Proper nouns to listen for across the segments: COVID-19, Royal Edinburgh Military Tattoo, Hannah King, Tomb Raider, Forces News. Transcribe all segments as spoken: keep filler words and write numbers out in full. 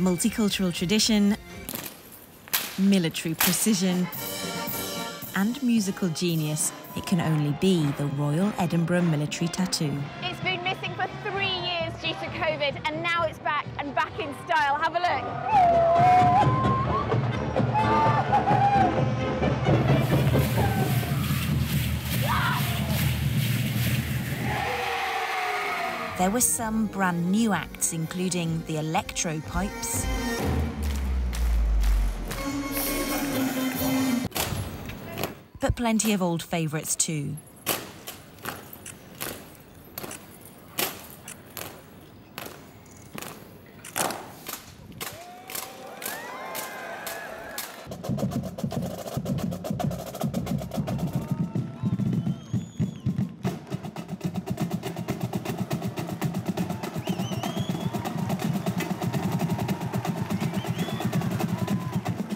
multicultural tradition, military precision, and musical genius, it can only be the Royal Edinburgh Military Tattoo. It's been missing for three years due to COVID, and now it's back and back in style. Have a look. There were some brand new acts, including the Electro Pipes, but plenty of old favourites too.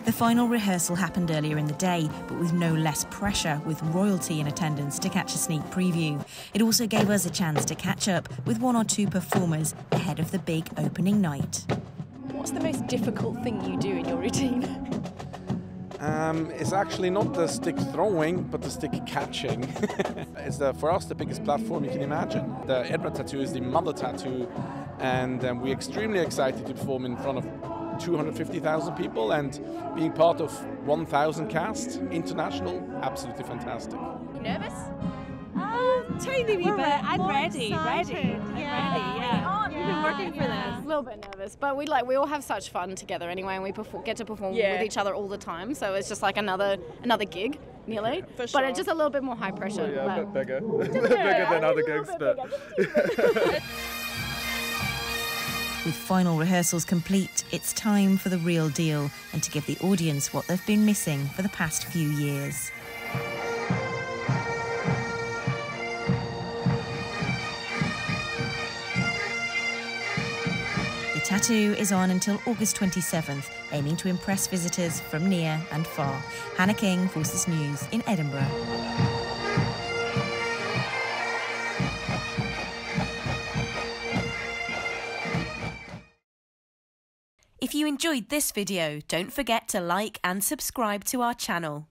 The final rehearsal happened earlier in the day, but with no less pressure, with royalty in attendance to catch a sneak preview. It also gave us a chance to catch up with one or two performers ahead of the big opening night. What's the most difficult thing you do in your routine? Um, it's actually not the stick throwing, but the stick catching. It's the, for us the biggest platform you can imagine. The Edinburgh Tattoo is the mother tattoo, and um, we're extremely excited to perform in front of two hundred fifty thousand people, and being part of one thousand cast, international, absolutely fantastic. You nervous? Um, tiny wee bit. I'm ready, excited. ready, yeah. I'm ready, yeah. We've been working for yeah. this. A little bit nervous, but we like we all have such fun together anyway, and we get to perform yeah. with each other all the time, so it's just like another another gig, nearly. Yeah, for sure. But it's just a little bit more high pressure. Oh, yeah, a bit bigger, a bit bigger than other gigs, but. With final rehearsals complete, it's time for the real deal and to give the audience what they've been missing for the past few years. The tattoo is on until August twenty-seventh, aiming to impress visitors from near and far. Hannah King, Forces News in Edinburgh. If you enjoyed this video, don't forget to like and subscribe to our channel.